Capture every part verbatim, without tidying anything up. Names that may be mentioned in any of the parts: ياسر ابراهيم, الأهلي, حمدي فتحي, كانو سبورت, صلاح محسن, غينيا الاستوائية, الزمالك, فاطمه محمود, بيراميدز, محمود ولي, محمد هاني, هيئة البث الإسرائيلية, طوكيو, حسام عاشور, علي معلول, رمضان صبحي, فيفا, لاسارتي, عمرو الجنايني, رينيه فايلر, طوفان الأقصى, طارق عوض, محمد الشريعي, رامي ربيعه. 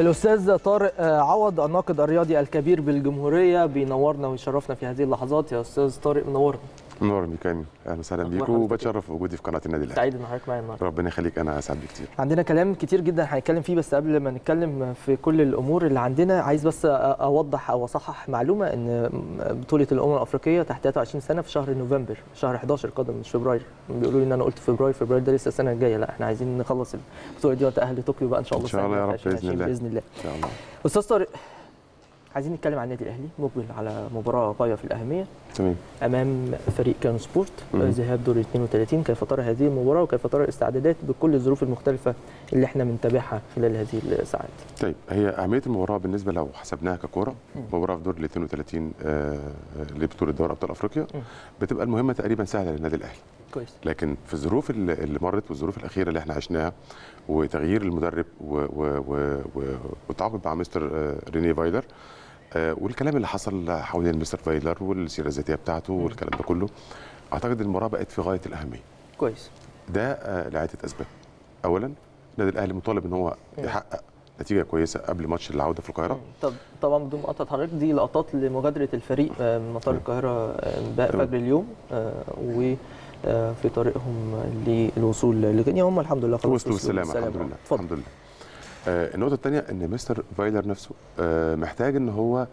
الأستاذ طارق عوض الناقد الرياضي الكبير بالجمهورية بينورنا ويشرفنا في هذه اللحظات. يا أستاذ طارق منورنا. منورني كامل، أهلا وسهلا بيكم وبتشرف وجودي في قناة النادي الأهلي. سعيد إن حضرتك معايا النهارده. ربنا يخليك، أنا أسعد بكتير. عندنا كلام كتير جدا هنتكلم فيه، بس قبل ما نتكلم في كل الأمور اللي عندنا عايز بس أوضح أو أصحح معلومة إن بطولة الأمم الأفريقية تحت ثلاثة وعشرين سنة في شهر نوفمبر، شهر حداشر قادم مش فبراير. بيقولوا لي إن أنا قلت فبراير، فبراير ده لسه السنة الجاية، لا إحنا عايزين نخلص البطولة دي وأتأهل طوكيو بقى إن شاء الله. إن شاء الله يا رب بإذن الله. بإذن الله. إن شاء الله. أستاذ طارق، عايزين نتكلم عن النادي الاهلي مقبل على مباراه غايه في الاهميه، تمام، امام فريق كانو سبورت، ذهاب دور اثنين وثلاثين. كيف ترى هذه المباراه وكيف ترى الاستعدادات بكل الظروف المختلفه اللي احنا بنتابعها خلال هذه الساعات؟ طيب، هي اهميه المباراه بالنسبه لو حسبناها ككوره، مباراه في دور ال اثنين وثلاثين آه لبطوله دوري ابطال افريقيا مم. بتبقى المهمه تقريبا سهله للنادي الاهلي، كويس، لكن في الظروف اللي مرت والظروف الاخيره اللي احنا عشناها وتغيير المدرب والتعاقد مع مستر رينيه فايلر والكلام اللي حصل حوالين مستر فايلر والسيره الذاتيه بتاعته والكلام ده كله، اعتقد المباراه بقت في غايه الاهميه. كويس. ده لعده اسباب. اولا النادي الاهلي مطالب ان هو يحقق نتيجه كويسه قبل ماتش العوده في القاهره. طب طبعا بدون مقاطعه حضرتك، دي لقطات لمغادره الفريق من مطار القاهره فجر اليوم و في طريقهم للوصول لغينيا، هم الحمد لله خلاص وصلوا بالسلامه الحمد لله. الحمد لله. آه النقطه الثانيه ان مستر فايلر نفسه آه محتاج ان هو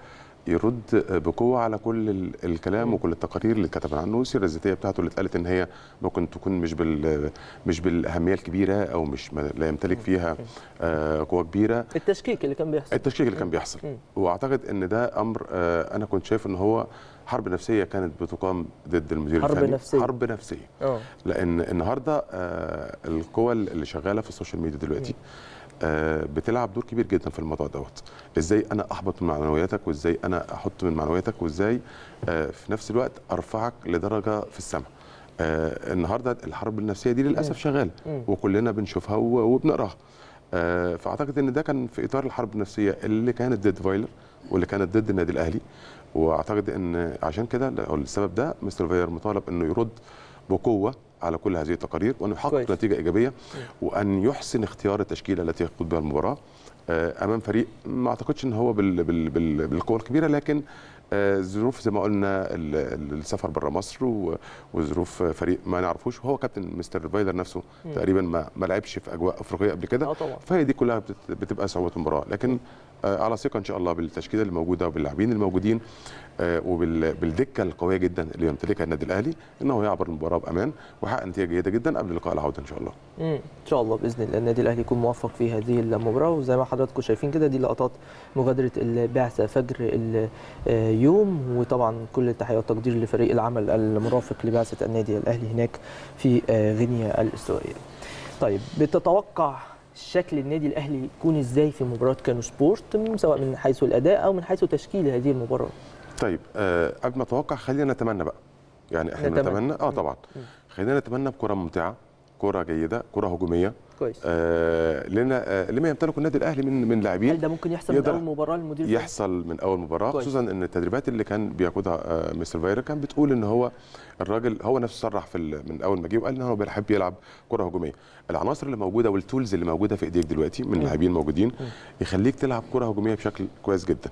يرد بقوه على كل الكلام وكل التقارير اللي اتكتب عنه، السيره الذاتيه بتاعته اللي اتقالت ان هي ممكن تكون مش بال مش بالاهميه الكبيره او مش لا يمتلك فيها آه قوه كبيره. التشكيك اللي كان بيحصل التشكيك اللي كان بيحصل واعتقد ان ده امر آه انا كنت شايف ان هو حرب نفسيه كانت بتقام ضد المدير الفني. حرب نفسيه حرب نفسيه أوه. لان النهارده آه القوى اللي شغاله في السوشيال ميديا دلوقتي آه بتلعب دور كبير جدا في الموضوع دوت، ازاي انا احبط من معنوياتك وازاي انا احط من معنوياتك وازاي آه في نفس الوقت ارفعك لدرجه في السماء. آه النهارده الحرب النفسيه دي للاسف شغاله وكلنا بنشوفها وبنقراها. آه فاعتقد ان ده كان في اطار الحرب النفسيه اللي كانت ضد فايلر واللي كانت ضد النادي الاهلي، واعتقد ان عشان كده او السبب ده مستر فايلر مطالب انه يرد بقوه على كل هذه التقارير وانه يحقق نتيجه ايجابيه وان يحسن اختيار التشكيله التي يقود بها المباراه امام فريق ما اعتقدش ان هو بالقوه الكبيره، لكن ظروف زي ما قلنا السفر بره مصر وظروف فريق ما نعرفوش، وهو كابتن مستر فايلر نفسه مم. تقريبا ما, ما لعبش في اجواء افريقيه قبل كده، فهي دي كلها بتبقى صعوبه المباراه، لكن على ثقه ان شاء الله بالتشكيله اللي موجوده وباللاعبين الموجودين وبالدكه القويه جدا اللي يمتلكها النادي الاهلي انه يعبر المباراه بامان ويحقق نتيجه جيده جدا قبل لقاء العوده ان شاء الله. امم ان شاء الله باذن الله النادي الاهلي يكون موفق في هذه المباراه. وزي ما حضراتكم شايفين كده دي لقطات مغادره البعثه فجر اليوم، وطبعا كل التحيه والتقدير لفريق العمل المرافق لبعثه النادي الاهلي هناك في غينيا الاستوائيه. طيب، بتتوقع شكل النادي الاهلي يكون ازاي في مباراه كانو سبورت سواء من حيث الاداء او من حيث تشكيل هذه المباراه؟ طيب آه قبل ما اتوقع خلينا نتمنى بقى، يعني احنا نتمنى اه طبعا خلينا نتمنى بكره ممتعه، كره جيده، كره هجوميه، كويس، آه لنا آه لما يمتلكه النادي الاهلي من من لاعبين. هل ده ممكن يحصل من اول مباراه المدير؟ يحصل من اول مباراه، خصوصا ان التدريبات اللي كان بيقودها آه مستر فايلر كان بتقول ان هو الراجل هو نفسه صرح في من اول ما جه وقال ان هو بيحب يلعب كره هجوميه. العناصر اللي موجوده والتولز اللي موجوده في ايديك دلوقتي من لاعبين موجودين يخليك تلعب كره هجوميه بشكل كويس جدا.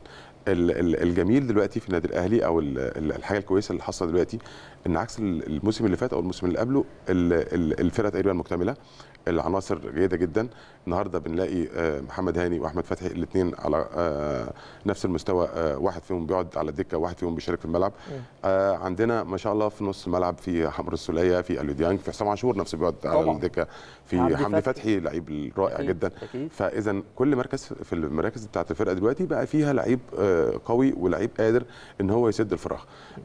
الجميل دلوقتي في النادي الاهلي او الحاجه الكويسه اللي حصلت دلوقتي ان عكس الموسم اللي فات او الموسم اللي قبله الفرقه تقريبا مكتمله، العناصر جيده جدا. النهارده بنلاقي محمد هاني واحمد فتحي الاثنين على نفس المستوى، واحد فيهم بيقعد على الدكه وواحد فيهم بيشارك في الملعب. عندنا ما شاء الله في نص الملعب في حمر السوليه، في اليو ديانج، في حسام عاشور نفسه بيقعد على الدكه، في حمدي فتحي لعيب رائع جدا. فاذا كل مركز في المراكز بتاعت الفرقه دلوقتي بقى فيها لعيب قوي ولعيب قادر ان هو يسد الفراغ.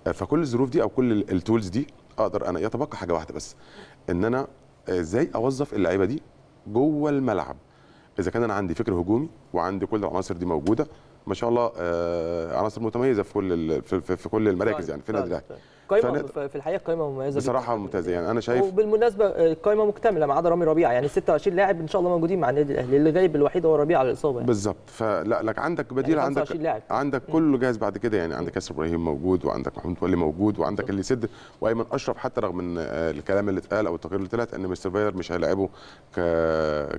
فكل الظروف دي او كل التولز دي اقدر انا يتبقى حاجه واحده بس، ان انا ازاي اوظف اللعيبه دي جوه الملعب. اذا كان انا عندي فكر هجومي وعندي كل العناصر دي موجوده ما شاء الله، عناصر متميزه في كل في كل المراكز يعني في النادي الاهلي. قايمه في الحقيقه قايمه مميزه بصراحه، ممتازه يعني انا شايف. وبالمناسبه القايمه مكتمله ما عدا رامي ربيعه، يعني ستة وعشرين لاعب ان شاء الله موجودين مع النادي الاهلي، اللي غايب الوحيد هو ربيعه على الاصابه يعني. بالظبط، فلا لك عندك بديل، يعني عندك لاعب. عندك كله جاهز بعد كده يعني، عندك ياسر ابراهيم موجود وعندك محمود ولي موجود وعندك مم. اللي يسد وايمن اشرف، حتى رغم من الكلام اللي اتقال او التقرير اللي طلعت ان مستر فايلر مش هيلاعبه ك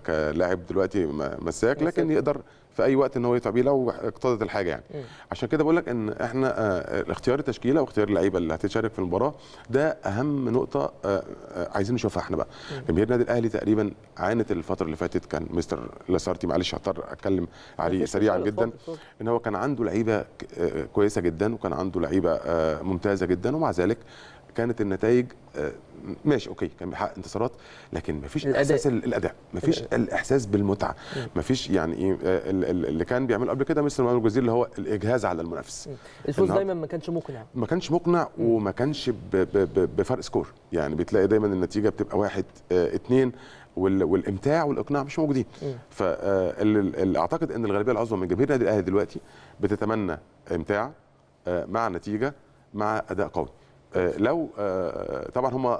كلاعب دلوقتي مساك، لكن يقدر في اي وقت ان هو يدفع بيه لو اقتضت الحاجه يعني. م. عشان كده بقول لك ان احنا آه اختيار التشكيله واختيار اللعيبه اللي هتشارك في المباراه ده اهم نقطه آه آه عايزين نشوفها احنا بقى. جماهير النادي الاهلي تقريبا عانت الفتره اللي فاتت، كان مستر لاسارتي معلش هضطر اتكلم عليه سريعا جدا، ان هو كان عنده لعيبه كويسه جدا وكان عنده لعيبه آه ممتازه جدا، ومع ذلك كانت النتائج ماشي اوكي، كان بيحقق انتصارات، لكن مفيش احساس الاداء، مفيش الاحساس بالمتعه، مفيش يعني ايه اللي كان بيعمله قبل كده مثل ما الجزير اللي هو الاجهاز على المنافس. الفوز دايما ما كانش مقنع، ما كانش مقنع وما كانش بفرق سكور، يعني بتلاقي دايما النتيجه بتبقى واحد اثنين والامتاع والاقناع مش موجودين. فاللي اعتقد ان الغالبيه العظمى من جماهير النادي الاهلي دلوقتي بتتمنى امتاع مع نتيجه مع اداء قوي. لو طبعا هم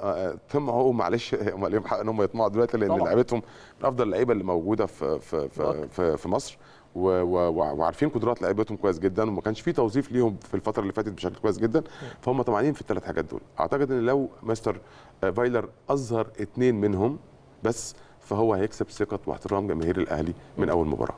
تم اهو معلش هم ليهم حق ان هم يطمعوا دلوقتي، لان لعيبتهم من افضل اللعيبه اللي موجوده في في في, في مصر، وعارفين قدرات لعيبتهم كويس جدا، وما كانش في توظيف ليهم في الفتره اللي فاتت بشكل كويس جدا، فهم طمعانين في الثلاث حاجات دول. اعتقد ان لو مستر فايلر اظهر اثنين منهم بس فهو هيكسب ثقه واحترام جماهير الاهلي من اول مباراه.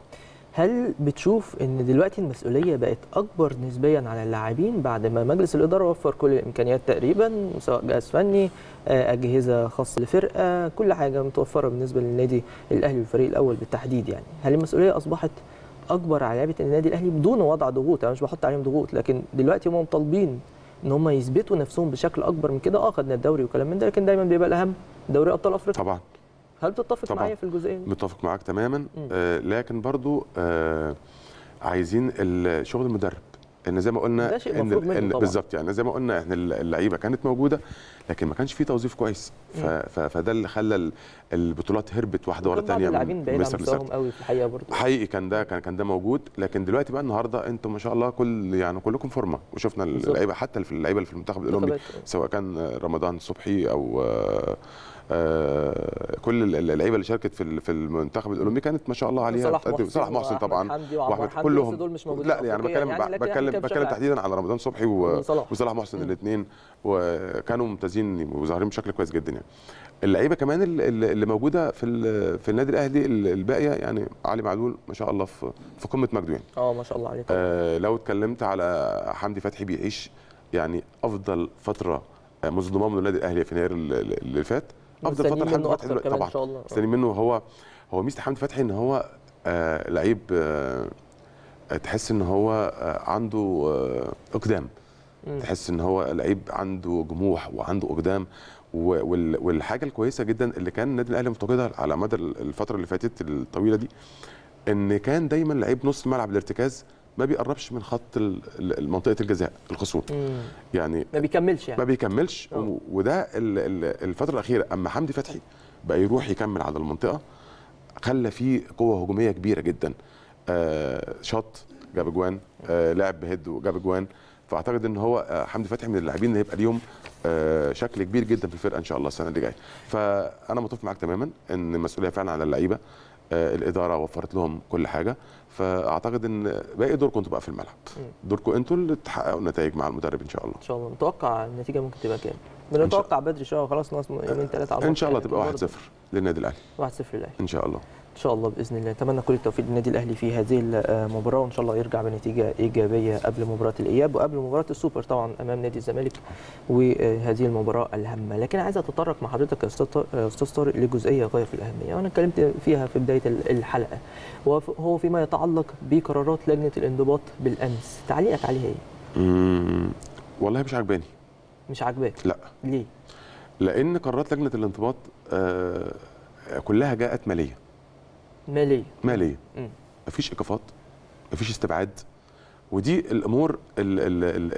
هل بتشوف ان دلوقتي المسؤوليه بقت اكبر نسبيا على اللاعبين بعد ما مجلس الاداره وفر كل الامكانيات تقريبا، سواء جهاز فني، اجهزه خاصه لفرقه، كل حاجه متوفره بالنسبه للنادي الاهلي والفريق الاول بالتحديد؟ يعني هل المسؤوليه اصبحت اكبر على لعيبه النادي الاهلي بدون وضع ضغوط؟ انا مش بحط عليهم ضغوط، لكن دلوقتي هم مطالبين ان هم يثبتوا نفسهم بشكل اكبر من كده. اه خدنا الدوري وكلام من ده، لكن دايما بيبقى الاهم دوري ابطال افريقيا. طبعا هل بتتفق معايا في الجزئيه دي؟ متفق معاك تماما، آه لكن برضو آه عايزين شغل المدرب، ان زي ما قلنا ده شيء مفروض منه طبعا. بالظبط، يعني زي ما قلنا احنا اللعيبه كانت موجوده لكن ما كانش في توظيف كويس، فده اللي خلى البطولات هربت واحده ورا الثانيه. اللاعبين بعيد عن مستواهم قوي في الحقيقه برضه، حقيقي كان ده كان كان ده موجود، لكن دلوقتي بقى النهارده انتم ما شاء الله كل يعني كلكم فورمه، وشفنا اللعيبه حتى اللي في اللعيبه اللي في المنتخب الاولمبي سواء كان رمضان صبحي او آه آه كل اللعيبه اللي شاركت في في المنتخب الاولمبي كانت ما شاء الله عليها. صلاح محسن طبعا واحمد، كلهم دول مش موجودين، لا يعني بتكلم يعني بتكلم بتكلم تحديدا على رمضان صبحي وصلاح محسن، الاثنين وكانوا ممتازين وظاهرين بشكل كويس جدا. يعني اللعيبه كمان اللي موجوده في في النادي الاهلي الباقيه، يعني علي معلول ما شاء الله في في قمه مجده، يعني اه ما شاء الله عليه. آه لو اتكلمت على حمدي فتحي بيعيش يعني افضل فتره مصدومه من النادي الاهلي في يناير اللي فات، افضل فتره لحد دلوقتي طبعا مستنيين منه. هو هو ميزه حمدي فتحي ان هو آه لعيب آه تحس ان هو آه عنده آه اقدام، م. تحس ان هو لعيب عنده جموح وعنده اقدام، والحاجه الكويسه جدا اللي كان النادي الاهلي مفتقدها على مدى الفتره اللي فاتت الطويله دي، ان كان دايما لعيب نص ملعب الارتكاز ما بيقربش من خط منطقه الجزاء الخصوم، يعني ما بيكملش يعني ما بيكملش أوه. وده الفتره الاخيره. اما حمدي فتحي بقى يروح يكمل على المنطقه، خلى فيه قوه هجوميه كبيره جدا، آه شاط جاب اجوان، آه لعب بهد وجاب اجوان. فاعتقد ان هو حمدي فتحي من اللاعبين اللي هيبقى ليهم آه شكل كبير جدا في الفرقه ان شاء الله السنه اللي جايه. فانا متفق معاك تماما ان المسؤوليه فعلا على اللعيبه، الاداره وفرت لهم كل حاجه، فاعتقد ان باقي دوركم انتوا بقى في الملعب، دوركم انتوا اللي تحققوا النتائج مع المدرب ان شاء الله. ان شاء الله متوقع النتيجه ممكن تبقى كام؟ بنتوقع بدري شويه، خلاص ناقص يومين ثلاثه على ان شاء الله تبقى واحد صفر للنادي الاهلي. واحد صفر للاهلي ان شاء الله. ان شاء الله باذن الله، اتمنى كل التوفيق للنادي الاهلي في هذه المباراه، وان شاء الله يرجع بنتيجه ايجابيه قبل مباراه الاياب وقبل مباراه السوبر طبعا امام نادي الزمالك وهذه المباراه الهامه. لكن عايز اتطرق مع حضرتك يا استاذ طارق لجزئيه غايه في الاهميه، وانا اتكلمت فيها في بدايه الحلقه، وهو فيما يتعلق بقرارات لجنه الانضباط بالامس، تعليقك عليها ايه؟ امم والله مش عجباني. مش عجباك؟ لا. ليه؟ لان قرارات لجنه الانضباط آه كلها جاءت ماليه. ماليه ماليه مم. مفيش ايقافات، مفيش استبعاد، ودي الامور اللي,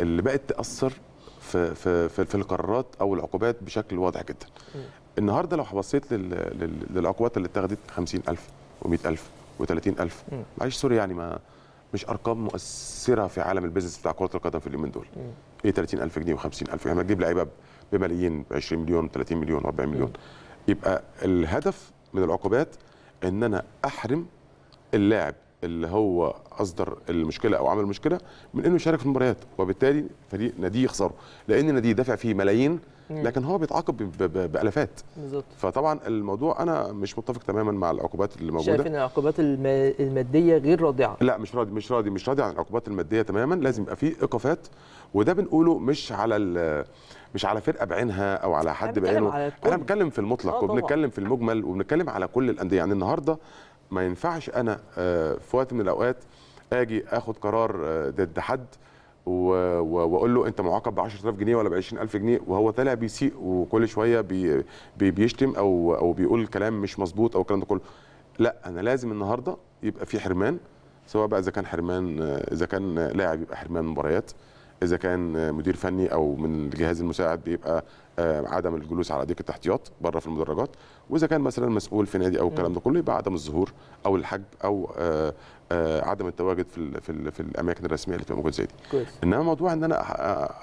اللي بقت تاثر في في في القرارات او العقوبات بشكل واضح جدا. مم. النهارده لو بصيت للعقوبات اللي اتخذت خمسين ألف ومئة ألف وثلاثين ألف، معلش سوري يعني ما مش ارقام مؤثره في عالم البيزنس بتاع كره القدم في اليومين دول. مم. ايه ثلاثين ألف جنيه وخمسين ألف، يعني تجيب لعيبه بملايين، عشرين مليون، ثلاثين مليون، أربعين مليون. مم. يبقى الهدف من العقوبات ان انا احرم اللاعب اللي هو اصدر المشكله او عمل مشكله من انه يشارك في المباريات، وبالتالي فريق ناديه يخسره، لان ناديه دافع فيه ملايين لكن هو بيتعاقب بالافات بالظبط. فطبعا الموضوع انا مش متفق تماما مع العقوبات اللي موجوده. شايف ان العقوبات الماديه غير رادعه؟ لا مش راضي مش راضي مش راضي عن العقوبات الماديه تماما. لازم يبقى في ايقافات، وده بنقوله مش على مش على فرقه بعينها او على حد بعينه، انا بنتكلم في المطلق وبنتكلم في المجمل وبنتكلم على كل الانديه. يعني النهارده ما ينفعش انا في وقت من الاوقات اجي اخد قرار ضد حد واقول له انت معاقب ب عشرة آلاف جنيه ولا ب عشرين ألف جنيه، وهو طالع بيسيء وكل شويه بي بي بيشتم او او بيقول كلام مش مظبوط او الكلام ده كله. لا انا لازم النهارده يبقى في حرمان، سواء بقى اذا كان حرمان اذا كان لاعب يبقى حرمان مباريات، اذا كان مدير فني او من الجهاز المساعد بيبقى عدم الجلوس على ديك التحتياط بره في المدرجات، واذا كان مثلا مسؤول في نادي او الكلام ده كله يبقى عدم الظهور او الحجب او آآ آآ عدم التواجد في في, في الاماكن الرسميه اللي بتبقى موجوده زي دي. كويس. انما موضوع ان انا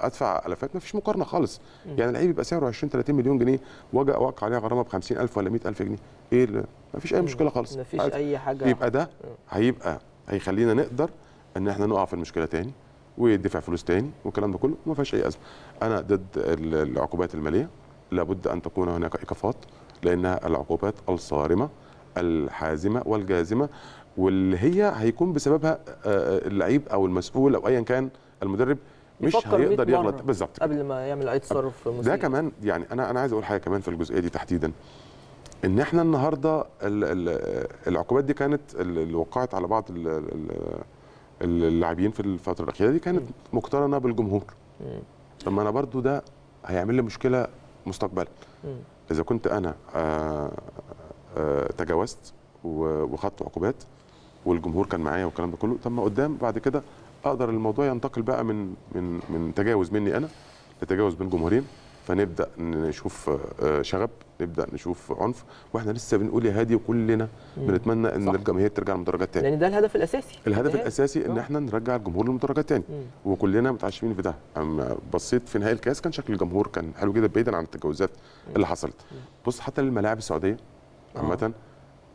ادفع الافات ما فيش مقارنه خالص. مم. يعني اللعيب يبقى سعره عشرين تلاتين مليون جنيه واجي اوقع عليها غرامه ب خمسين ألف ولا مية ألف جنيه، ايه ما فيش اي مشكله خالص، ما فيش اي حاجه. يبقى ده هيبقى هيخلينا نقدر ان احنا نقع في المشكله تاني ويدفع فلوس تاني والكلام ده كله، ما فيهاش اي ازمه. انا ضد العقوبات الماليه، لابد ان تكون هناك ايقافات، لانها العقوبات الصارمه الحازمه والجازمه، واللي هي هيكون بسببها اللعيب او المسؤول او ايا كان المدرب مش هيقدر يغلط بالظبط قبل ما يعمل اي تصرف مسيء. ده كمان يعني انا انا عايز اقول حاجه كمان في الجزئيه دي تحديدا، ان احنا النهارده العقوبات دي كانت اللي وقعت على بعض اللاعبين في الفتره الاخيره دي كانت مقترنه بالجمهور. طب ما انا برضو ده هيعمل لي مشكله مستقبلا. اذا كنت انا آآ آآ تجاوزت وخدت عقوبات والجمهور كان معايا والكلام ده كله، طب ما قدام بعد كده اقدر الموضوع ينتقل بقى من من من تجاوز مني انا لتجاوز بين جمهورين، فنبدا نشوف شغب، نبدا نشوف عنف، واحنا لسه بنقول يا هادي وكلنا بنتمنى ان الجماهير ترجع للمدرجات تاني، لان ده الهدف الاساسي. الهدف الاساسي ان احنا نرجع الجمهور للمدرجات تاني، وكلنا متعشمين في ده. اما بصيت في نهائي الكاس كان شكل الجمهور كان حلو جدا بعيدا عن التجاوزات اللي حصلت. بص حتى الملاعب السعوديه عامه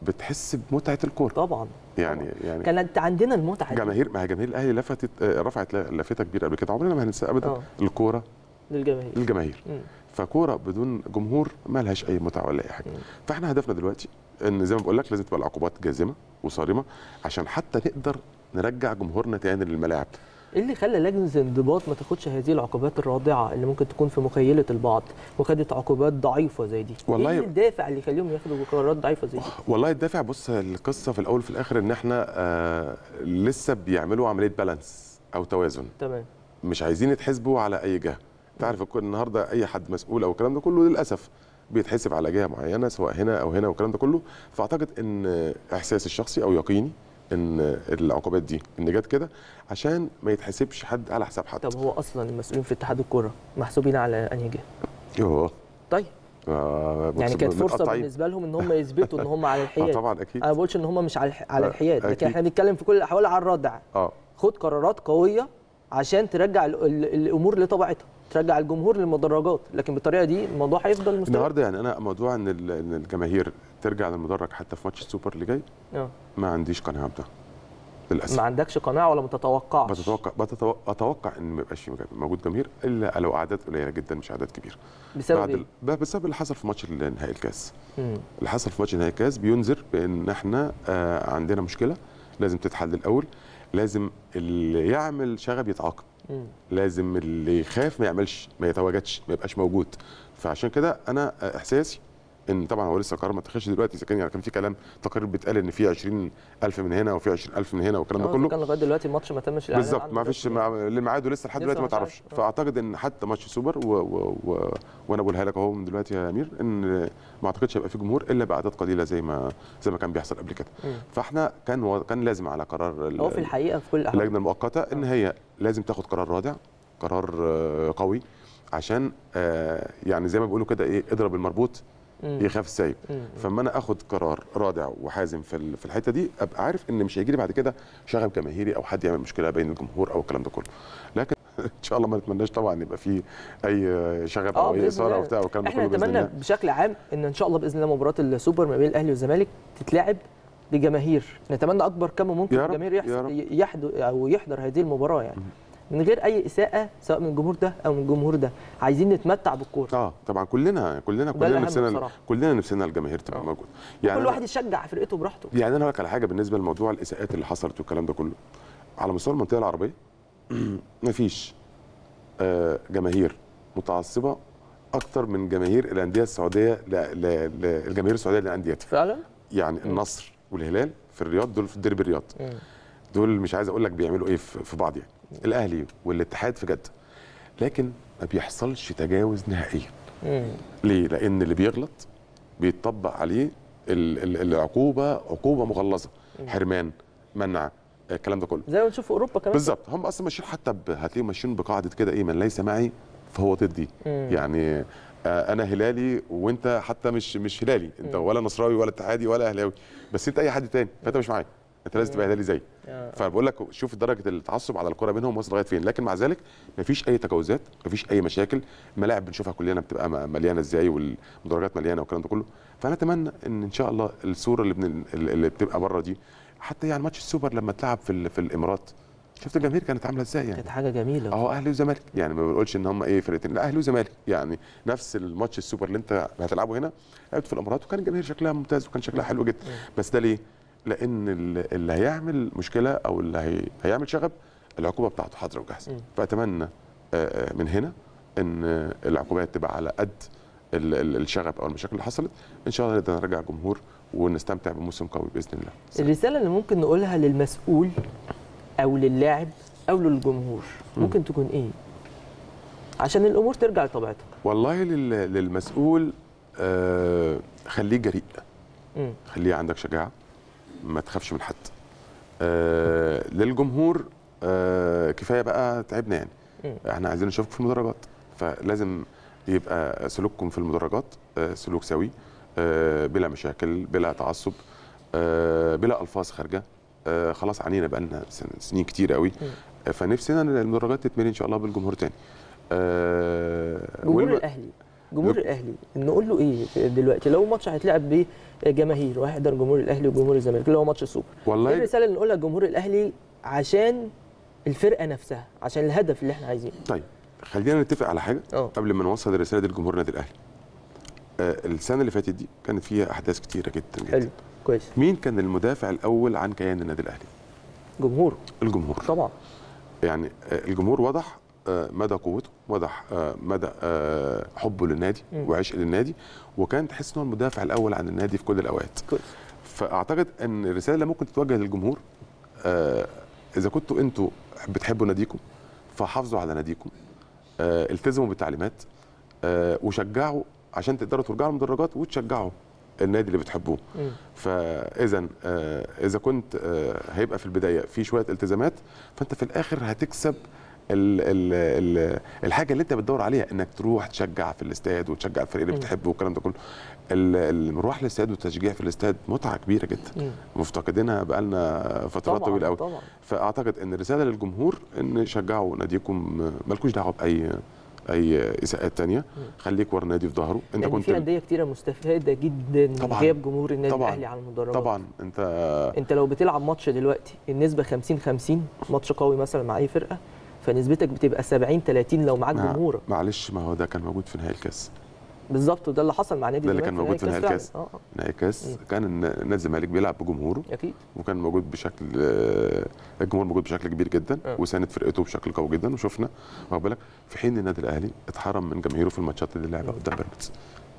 بتحس بمتعه الكوره طبعا، يعني طبعاً. يعني كانت عندنا المتعه جماهير، ما هي جماهير الاهلي لفتت رفعت لافته كبيره قبل كده، عمرنا ما هننسى ابدا الكوره للجماهير للجماهير فكوره بدون جمهور ما لهاش اي متعه ولا اي حاجه. مم. فاحنا هدفنا دلوقتي ان زي ما بقول لك لازم تبقى العقوبات جازمه وصارمه عشان حتى نقدر نرجع جمهورنا تاني للملاعب. ايه اللي خلى لجنه الانضباط ما تاخدش هذه العقوبات الرادعه اللي ممكن تكون في مخيله البعض وخدت عقوبات ضعيفه زي دي؟ والله ايه الدافع اللي يخليهم ياخدوا قرارات ضعيفه زي دي؟ والله الدافع، بص القصه في الاول وفي الاخر ان احنا آه لسه بيعملوا عمليه بالانس او توازن. تمام. مش عايزين يتحسبوا على اي جهه. تعرف كل النهارده اي حد مسؤول او الكلام ده كله للاسف بيتحسب على جهه معينه سواء هنا او هنا والكلام ده كله. فاعتقد ان احساسي الشخصي او يقيني ان العقوبات دي ان جت كده عشان ما يتحسبش حد على حساب حد. طب هو اصلا المسؤولين في اتحاد الكوره محسوبين على انهي جهه؟ يوه طيب آه يعني كانت فرصه بالنسبه لهم ان هم يثبتوا ان هم على الحياد. آه طبعا اكيد، انا ما بقولش ان هم مش على على الحياد، لكن احنا بنتكلم في كل الاحوال على الردع. اه خد قرارات قويه عشان ترجع الامور لطبيعتها، ترجع الجمهور للمدرجات، لكن بالطريقه دي الموضوع هيفضل مستمر. النهارده يعني انا موضوع ان الجماهير ترجع للمدرج حتى في ماتش السوبر اللي جاي اه ما عنديش قناعه بده للاسف. ما عندكش قناعه ولا متتوقعش؟ بتتوقع بتتوقع اتوقع ان ما يبقاش موجود جماهير الا لو اعداد قليله جدا مش اعداد كبيره. بسبب بعد إيه؟ بسبب اللي حصل في ماتش نهائي الكاس. امم اللي حصل في ماتش نهائي الكاس بينذر بان احنا آه عندنا مشكله لازم تتحل الاول، لازم اللي يعمل شغب يتعاقب، لازم اللي يخاف ما يعملش ما يتواجدش ما يبقاش موجود. فعشان كده انا احساسي ان طبعا هو لسه القرار ما اتخذش دلوقتي، اذا كان يعني كان في كلام تقارير بتقال ان في عشرين ألف من هنا وفي عشرين ألف من هنا والكلام ده كله، كان لغايه دلوقتي الماتش ما تمش الاعلان بالظبط، ما فيش ميعاده لسه لحد دلوقتي ما تعرفش. فاعتقد ان حتى ماتش سوبر و... و... و... وانا بقولها لك اهو من دلوقتي يا امير، ان ما اعتقدش هيبقى في جمهور الا باعداد قليله زي ما زي ما كان بيحصل قبل كده. فاحنا كان و... كان لازم على قرار ال... هو في الحقيقه في كل الاحوال اللجنه المؤقته ان هي لازم تاخد قرار رادع، قرار قوي، عشان يعني زي ما بيقولوا كده ايه، اضرب المربوط يخاف السايب. فما انا اخد قرار رادع وحازم في في الحته دي، ابقى عارف ان مش هيجي لي بعد كده شغب جماهيري او حد يعمل مشكله بين الجمهور او الكلام ده كله. لكن ان شاء الله ما نتمناش طبعا يبقى في اي شغب او اي اثاره او بتاع والكلام ده كله. احنا نتمنى بشكل عام ان ان شاء الله باذن الله مباراه السوبر ما بين الاهلي والزمالك تتلعب بجماهير، نتمنى اكبر كم ممكن جماهير يحضر او يحضر هذه المباراه يعني. من غير اي اساءه سواء من الجمهور ده او من الجمهور ده، عايزين نتمتع بالكوره. اه طبعا كلنا كلنا كلنا نفسنا كلنا نفسنا الجماهير تبقى موجوده، يعني كل واحد يشجع فرقته براحته. يعني انا هقول لك على حاجه بالنسبه لموضوع الاساءات اللي حصلت والكلام ده كله، على مستوى المنطقه العربيه مفيش آه جماهير متعصبه اكتر من جماهير الانديه السعوديه للجماهير السعوديه لانديتها. فعلا؟ يعني النصر والهلال في الرياض، دول في ديربي الرياض، دول مش عايز اقول لك بيعملوا ايه في بعض، يعني الاهلي والاتحاد في جده، لكن ما بيحصلش تجاوز نهائيا. ليه؟ لان اللي بيغلط بيتطبق عليه العقوبه، عقوبه مغلظه، حرمان، منع، الكلام ده كله زي ما بنشوف في اوروبا كمان بالظبط. هم اصلا ماشيين، حتى هتلاقيهم ماشيين بقاعده كده ايه، من ليس معي فهو ضدي. يعني انا هلالي وانت حتى مش مش هلالي انت، ولا نصراوي ولا اتحادي ولا اهلاوي، بس انت اي حد تاني فانت مش معايا، انت لازم تبقى هلالي زيي. فبقول لك شوف درجه التعصب على الكره بينهم وصل لغايه فين. لكن مع ذلك مفيش اي تجاوزات، مفيش اي مشاكل، الملاعب بنشوفها كلنا بتبقى مليانه ازاي، والمدرجات مليانه والكلام ده كله. فانا اتمنى ان ان شاء الله الصوره اللي بن... اللي بتبقى بره دي، حتى يعني ماتش السوبر لما اتلعب في ال... في الامارات، شفت الجماهير كانت عامله ازاي، يعني كانت حاجه جميله اهو، اهلي وزمالك، يعني ما بنقولش ان هم ايه فرقتين، لا اهلي وزمالك. يعني نفس الماتش السوبر اللي انت هتلعبه هنا لعبت في الامارات، وكان الجماهير شكلها ممتاز وكان شكلها حلو جدا. بس ده ليه؟ لان اللي هيعمل مشكله او اللي هيعمل شغب العقوبه بتاعته حاضره وجاهزه. فاتمنى من هنا ان العقوبات تبقى على قد الشغب او المشاكل اللي حصلت. ان شاء الله نقدر نرجع الجمهور ونستمتع بموسم قوي باذن الله. الرساله اللي ممكن نقولها للمسؤول او للاعب او للجمهور ممكن تكون ايه عشان الامور ترجع لطبيعتها؟ والله للمسؤول آه خليه جريء، خليه عندك شجاعه، ما تخافش من حد. آه للجمهور آه كفايه بقى، تعبنا يعني، احنا عايزين نشوفكم في المدرجات، فلازم يبقى سلوككم في المدرجات آه سلوك سوي، آه بلا مشاكل، بلا تعصب، آه بلا الفاظ خارجه. آه خلاص عنينا بقى لنا سنين كتير قوي، آه فنفسنا المدرجات تتملي ان شاء الله بالجمهور تاني. آه جمهور والم... الاهلي جمهور ب... الاهلي نقول له ايه دلوقتي لو ماتش هيتلعب بجماهير وهيحضر جمهور الاهلي وجمهور الزمالك اللي هو ماتش السوبر؟ والله ايه الرساله اللي نقولها لجمهور الاهلي عشان الفرقه نفسها، عشان الهدف اللي احنا عايزينه؟ طيب خلينا نتفق على حاجه أوه. قبل ما نوصل الرساله دي لجمهور النادي الاهلي، آه السنه اللي فاتت دي كانت فيها احداث كتيره جدا جدا. حلو. كويس. مين كان المدافع الاول عن كيان النادي الاهلي؟ جمهوره. الجمهور طبعا، يعني الجمهور وضح مدى قوته، وضح مدى حبه للنادي وعشقه للنادي، وكان تحس ان هو المدافع الاول عن النادي في كل الاوقات. كويس. فاعتقد ان الرساله اللي ممكن تتوجه للجمهور، اذا كنتوا انتوا بتحبوا ناديكم فحافظوا على ناديكم، التزموا بالتعليمات، وشجعوا عشان تقدروا ترجعوا المدرجات وتشجعوا النادي اللي بتحبوه. فاذا آه اذا كنت آه هيبقى في البدايه في شويه التزامات، فانت في الاخر هتكسب ال ال ال الحاجه اللي انت بتدور عليها، انك تروح تشجع في الاستاد وتشجع الفريق اللي بتحبه والكلام ده كله. المروح للاستاد والتشجيع في الاستاد متعه كبيره جدا، مفتقدينها بقالنا فترات طويله قوي. فاعتقد ان الرساله للجمهور ان شجعوا ناديكم، مالكوش دعوه باي اي اساءات ثانيه، خليك ورا النادي في ظهره. انت يعني كنت في انديه كتيره مستفاده جدا من غياب جمهور النادي الاهلي على المدرجات. طبعا انت انت لو بتلعب ماتش دلوقتي النسبه خمسين خمسين، ماتش قوي مثلا مع اي فرقه، فنسبتك بتبقى سبعين تلاتين لو معاك مع... جمهورك. معلش، ما هو ده كان موجود في نهائي الكاس بالظبط، وده اللي حصل مع نادي الزمالك. ده اللي كان موجود في نهائي الكاس. اه نهائي الكاس كان نادي الزمالك بيلعب بجمهوره اكيد، وكان موجود بشكل، الجمهور موجود بشكل كبير جدا، أه. وساند فرقته بشكل قوي جدا، وشفنا واخد بالك، في حين النادي الاهلي اتحرم من جماهيره في الماتشات اللي لعبها قدام بيراميدز.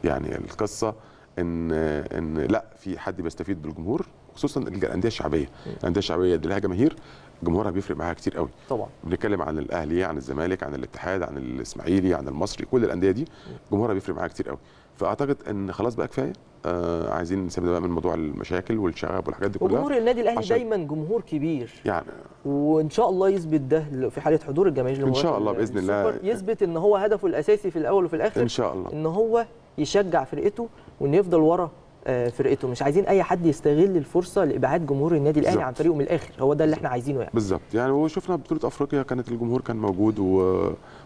يعني القصه ان ان لا في حد بيستفيد بالجمهور، خصوصا الانديه الشعبيه. الانديه الشعبيه دي لها جماهير، جمهورها بيفرق معاها كتير قوي. طبعا بنتكلم عن الاهلي، عن الزمالك، عن الاتحاد، عن الاسماعيلي، عن المصري، كل الانديه دي جمهورها بيفرق معاها كتير قوي. فاعتقد ان خلاص بقى كفايه، آه عايزين نسيبنا بقى من موضوع المشاكل والشغب والحاجات دي كلها. وجمهور النادي الاهلي عشان... دايما جمهور كبير يعني، وان شاء الله يثبت ده في حاله حضور الجماهير ان شاء الله باذن الله، يثبت ان هو هدفه الاساسي في الاول وفي الاخر ان شاء الله ان هو يشجع فرقته وان يفضل ورا فرقته. مش عايزين اي حد يستغل الفرصه لابعاد جمهور النادي الاهلي عن فريقه من الاخر، هو ده اللي احنا عايزينه يعني. بالظبط يعني، وشفنا بطوله افريقيا كانت الجمهور كان موجود و...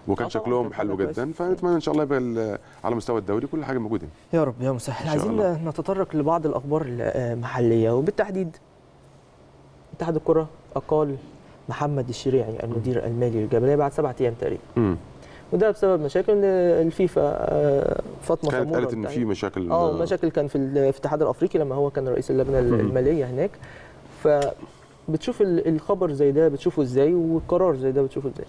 وكان شكلهم حلو جدا. فنتمنى ان شاء الله يبقى على مستوى الدوري كل حاجه موجوده يا رب يا مسهل. عايزين نتطرق لبعض الاخبار المحليه، وبالتحديد اتحاد الكره اقال محمد الشريعي المدير المالي للجمعيه بعد سبعة ايام تقريبا. وده بسبب مشاكل الفيفا فاطمه محمود قالت ان في مشاكل اه مشاكل كان في الاتحاد الافريقي لما هو كان رئيس اللجنه الماليه هناك. فبتشوف الخبر زي ده بتشوفه ازاي والقرار زي ده بتشوفه ازاي؟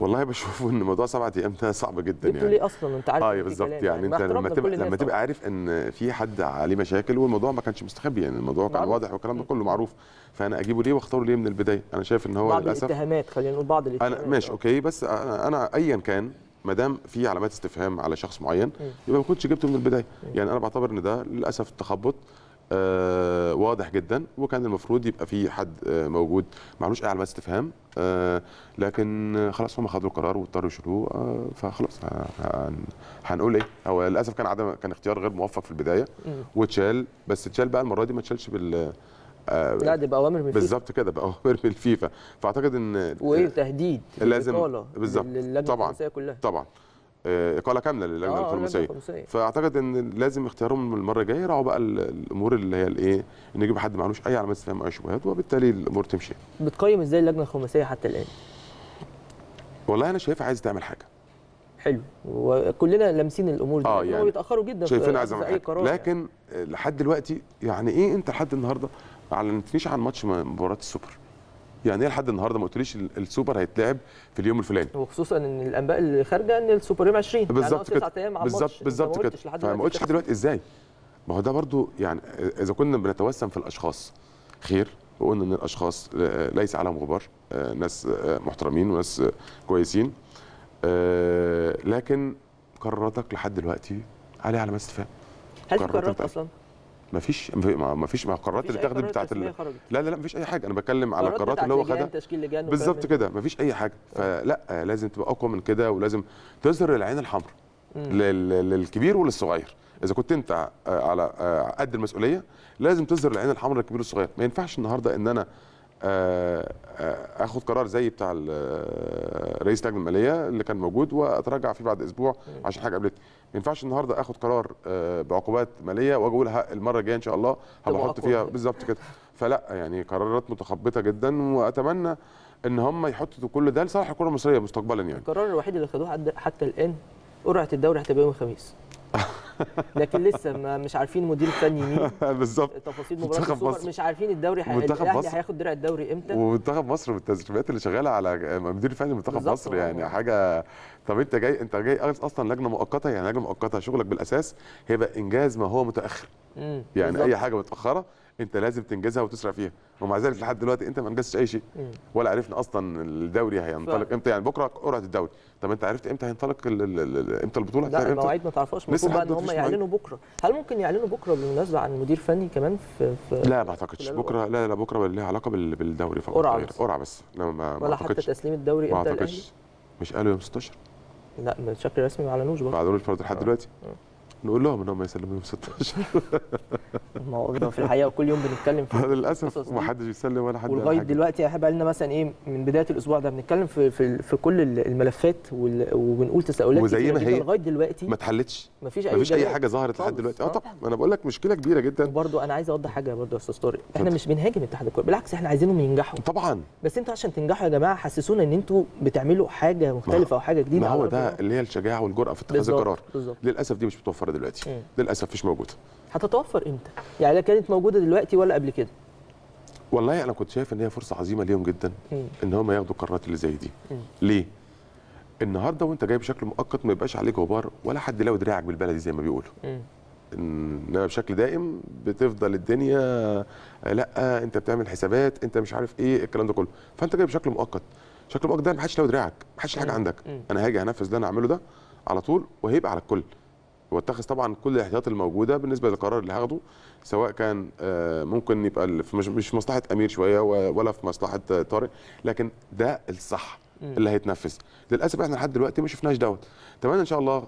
والله بشوف ان موضوع سبعة ايام ده صعب جدا يعني. ليه اصلا انت عارف؟ اه بالظبط يعني, يعني انت لما تبقى لما تبقى عارف ان في حد عليه مشاكل والموضوع ما كانش مستخبي يعني الموضوع كان واضح والكلام ده كله معروف، فانا اجيبه ليه واختاره ليه من البدايه؟ انا شايف ان هو للاسف بعض الاتهامات خلينا نقول بعض الاتهامات انا ماشي اوكي بس انا, أنا ايا كان ما دام في علامات استفهام على شخص معين يبقى ما كنتش جبته من البدايه يعني انا بعتبر ان ده للاسف تخبط آه واضح جدا وكان المفروض يبقى في حد آه موجود معلوش اي علامات استفهام آه لكن خلاص هم خدوا القرار واضطروا يشيلوه آه فخلاص هنقول ايه هو للاسف كان عدم كان اختيار غير موفق في البدايه واتشال بس اتشال بقى المره دي ما اتشالش بال آه لا دي باوامر من الفيفا بالظبط كده باوامر من الفيفا فاعتقد ان وايه تهديد لازم بالظبط طبعا كلها. طبعا اقاله كامله للجنه آه الفرنسيه فاعتقد ان لازم اختيارهم المره الجايه يراعوا بقى الامور اللي هي الايه ان يجيبوا حد معلوش اي علامات استفهام او شبهات وبالتالي الامور تمشي. بتقيم ازاي اللجنه الخماسيه حتى الان؟ والله انا شايفها عايزه تعمل حاجه حلو وكلنا لامسين الامور دي آه يعني بيتاخروا جدا شايفين عايزه تعمل حاجه لكن يعني. لحد دلوقتي يعني ايه انت لحد النهارده ما اعلنتنيش عن ماتش مباراه السوبر يعني ايه لحد النهارده ما قلتليش السوبر هيتلعب في اليوم الفلاني وخصوصا ان الانباء اللي خارجه ان السوبر يوم عشرين بالظبط يعني كده بالظبط بالظبط كده فما قلتش لحد دلوقتي ازاي ما هو ده برضو يعني اذا كنا بنتوسم في الاشخاص خير وقلنا ان الاشخاص ليس عليهم غبار ناس محترمين وناس كويسين لكن قراراتك لحد دلوقتي عليها علامات استفهام هل في قرارات اصلا ما فيش ما فيش مع القرارات اللي اتاخدت بتاعه ال... لا لا لا ما فيش اي حاجه انا بتكلم على القرارات اللي هو خدها بالظبط كده ما فيش اي حاجه فلا لازم تبقى اقوى من كده ولازم تظهر العين الحمراء للكبير وللصغير اذا كنت انت على قد المسؤوليه لازم تظهر العين الحمراء للكبير والصغير ما ينفعش النهارده ان انا اخد قرار زي بتاع رئيس لجنه الماليه اللي كان موجود واتراجع فيه بعد اسبوع عشان حاجه قابلتني ما ينفعش النهارده اخد قرار بعقوبات ماليه واجي اقول المره الجايه ان شاء الله هبحط فيها بالظبط كده فلا يعني قرارات متخبطه جدا واتمنى ان هم يحطوا كل ده لصالح الكره المصريه مستقبلا يعني القرار الوحيد اللي خدوه حتى الان قرعه الدوري هتبقى يوم الخميس لكن لسه ما مش عارفين مدير فني مين بالظبط تفاصيل مباراه السوبر مش عارفين الدوري الاهلي هياخد درع الدوري امتى ومنتخب مصر بالتسريبات اللي شغاله على مدير فني منتخب مصر يعني حاجه طب انت جاي انت جاي اصلا لجنه مؤقته يعني لجنه مؤقته شغلك بالاساس هيبقى انجاز ما هو متاخر مم. يعني بالزبط. اي حاجه متاخره انت لازم تنجزها وتسرع فيها ومع ذلك لحد دلوقتي انت ما انجزتش اي شيء ولا عرفنا اصلا الدوري هينطلق امتى يعني بكره قرعه الدوري طب انت عرفت امتى هينطلق امتى البطوله لا المواعيد ما تعرفهاش المفروض بقى ان هم يعلنوا بكره هل ممكن يعلنوا بكره بالمناسبه عن مدير فني كمان في, في لا ما اعتقدش بكره لا لا بكره ليها علاقه بالدوري فقط قرعه قرعه بس لا ما ولا حتى تسليم الدوري امتى الاهلي مش قالوا يوم ستاشر لا بشكل رسمي ما اعلنوش برضه ما اعلنوش برضه لحد دلوقتي نقول لهم ان هم يسلموا يوم ستاشر ما هو في الحقيقه وكل يوم بنتكلم في للاسف ما حدش بيسلم ولا حد ولغايه دلوقتي احنا بقى لنا مثلا ايه من بدايه الاسبوع ده بنتكلم في في, في كل الملفات وبنقول تساؤلات وزي ما هي لغايه دلوقتي ما اتحلتش ما فيش اي, مفيش أي حاجه ظهرت لحد دلوقتي اه طبعا انا بقول لك مشكله كبيره جدا وبرده انا عايز اوضح حاجه برده يا استاذ طارق احنا مش بنهاجم اتحاد الكوره بالعكس احنا عايزينهم ينجحوا طبعا بس انتوا عشان تنجحوا يا جماعه حسسونا ان انتوا بتعملوا حاجه مختلفه او حاجه جديده ما هو ده اللي هي الشجاعه والجرأه في اتخاذ القرار للاسف دي مش متوفره دلوقتي للاسف مش موجوده هتتوفر امتى؟ يعني لا كانت موجوده دلوقتي ولا قبل كده؟ والله انا كنت شايف ان هي فرصه عظيمه ليهم جدا مم. ان هم ياخدوا القرارات اللي زي دي مم. ليه؟ النهارده وانت جاي بشكل مؤقت ما يبقاش عليك غبار ولا حد لاوي دراعك بالبلدي زي ما بيقولوا انما بشكل دائم بتفضل الدنيا لا انت بتعمل حسابات انت مش عارف ايه الكلام ده كله فانت جاي بشكل مؤقت بشكل مؤقت ده ما حدش لاوي دراعك ما حدش حاجه عندك مم. انا هاجي هنفذ اللي انا هعمله ده على طول وهيبقى على الكل واتخذ طبعا كل الاحتياطات الموجوده بالنسبه للقرار اللي هاخده سواء كان ممكن يبقى مش في مصلحه امير شويه ولا في مصلحه طارق لكن ده الصح اللي هيتنفذ للاسف احنا لحد دلوقتي ما شفناش دوت اتمنى ان شاء الله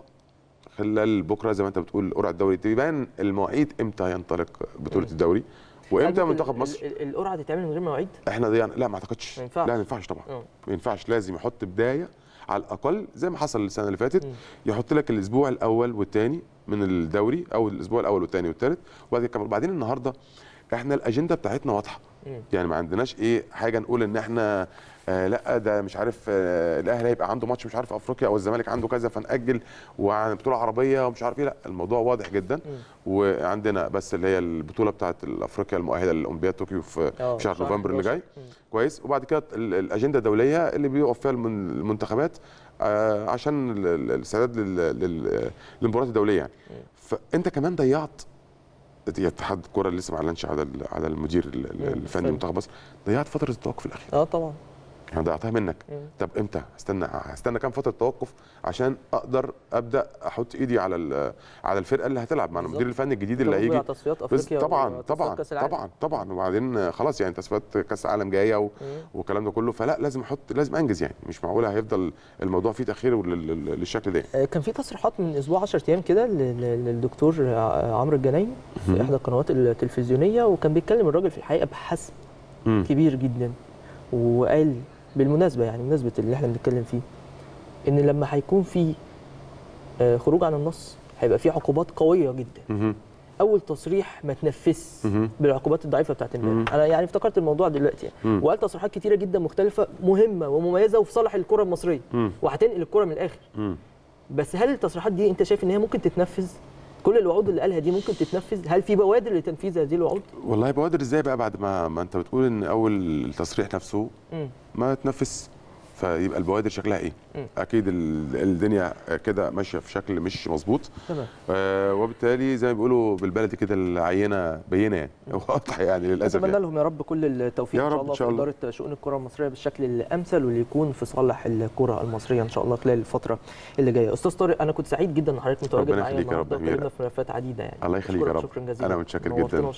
خلال بكره زي ما انت بتقول قرعه الدوري تبان المواعيد امتى ينطلق بطوله الدوري وامتى منتخب مصر القرعه تتعمل من غير مواعيد احنا دي يعني لا ما اعتقدش لا ما ينفعش طبعا ما ينفعش لازم يحط بدايه على الأقل زي ما حصل السنة اللي فاتت يحط لك الأسبوع الأول والثاني من الدوري أو الأسبوع الأول والثاني والثالث وبعدين النهاردة احنا الاجنده بتاعتنا واضحه، يعني ما عندناش ايه حاجه نقول ان احنا آه لا ده مش عارف آه الاهلي هيبقى عنده ماتش مش عارف افريقيا او الزمالك عنده كذا فنأجل وعن بطوله عربيه ومش عارف ايه. لا الموضوع واضح جدا. وعندنا بس اللي هي البطوله بتاعه افريقيا المؤهله للاولمبياد طوكيو في شهر نوفمبر اللي جاي. كويس. وبعد كده الاجنده الدوليه اللي بيقف فيها المنتخبات آه عشان الاستعداد للمباريات الدوليه يعني. فانت كمان ضيعت اتحاد الكوره اللي لسه ما اعلنش على على المدير الفني لمنتخب مصر، ضيعت فتره التوقف الاخير. اه طبعا انا ضيعتها منك. مم. طب امتى هستنى هستنى كام فتره توقف عشان اقدر ابدا احط ايدي على على الفرقه اللي هتلعب مع المدير الفني الجديد اللي هيجي. طبعا طبعا طبعا طبعا. وبعدين خلاص يعني تصفيات كاس العالم جايه والكلام ده كله، فلا لازم احط لازم انجز يعني. مش معقوله هيفضل الموضوع فيه تاخير للشكل ده. كان في تصريحات من اسبوع عشرة ايام كده للدكتور عمرو الجنايني في احدى القنوات التلفزيونيه، وكان بيتكلم الراجل في الحقيقه بحسم كبير جدا، وقال بالمناسبه يعني بمناسبه اللي احنا بنتكلم فيه ان لما هيكون في خروج عن النص هيبقى في عقوبات قويه جدا. اول تصريح ما تنفذش بالعقوبات الضعيفه بتاعت امبارح. انا يعني افتكرت الموضوع دلوقتي يعني. وقال تصريحات كتيره جدا مختلفه مهمه ومميزه وفي صالح الكره المصريه وهتنقل الكره من الاخر. بس هل التصريحات دي انت شايف ان هي ممكن تتنفذ؟ كل الوعود اللي قالها دي ممكن تتنفذ؟ هل في بوادر لتنفيذ هذه الوعود؟ والله بوادر ازاي بقى بعد ما ما انت بتقول ان اول التصريح نفسه ما تنفذ، فيبقى البوادر شكلها ايه؟ مم. اكيد الدنيا كده ماشيه في شكل مش مظبوط. تمام. آه وبالتالي زي ما بيقولوا بالبلدي كده العينه بينه يعني واضح يعني للاسف. اتمنى لهم يا رب كل التوفيق يا رب ان شاء الله, إن شاء الله. في اداره شؤون الكره المصريه بالشكل الامثل واللي يكون في صالح الكره المصريه ان شاء الله خلال الفتره اللي جايه. استاذ طارق انا كنت سعيد جدا ان حضرتك متواجد معايا النهارده واتكلمنا في ملفات عديده يعني. الله يخليك يا رب. شكرا جزيلا. انا متشكر جدا.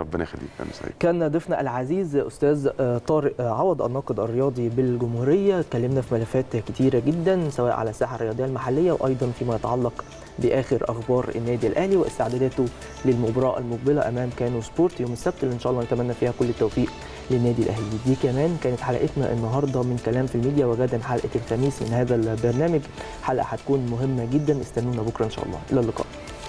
ربنا يخليك. انا سعيد. كان ضيفنا العزيز استاذ طارق عوض الناقد الرياضي بالجمهوريه. اتكلمنا في ملفات كتيرة جدا سواء على الساحة الرياضية المحلية وأيضا فيما يتعلق بآخر أخبار النادي الأهلي واستعداداته للمباراة المقبلة أمام كانو سبورت يوم السبت اللي إن شاء الله نتمنى فيها كل التوفيق للنادي الأهلي. دي كمان كانت حلقتنا النهارده من كلام في الميديا، وغدا حلقة الخميس من هذا البرنامج حلقة هتكون مهمة جدا. استنونا بكرة إن شاء الله. إلى اللقاء.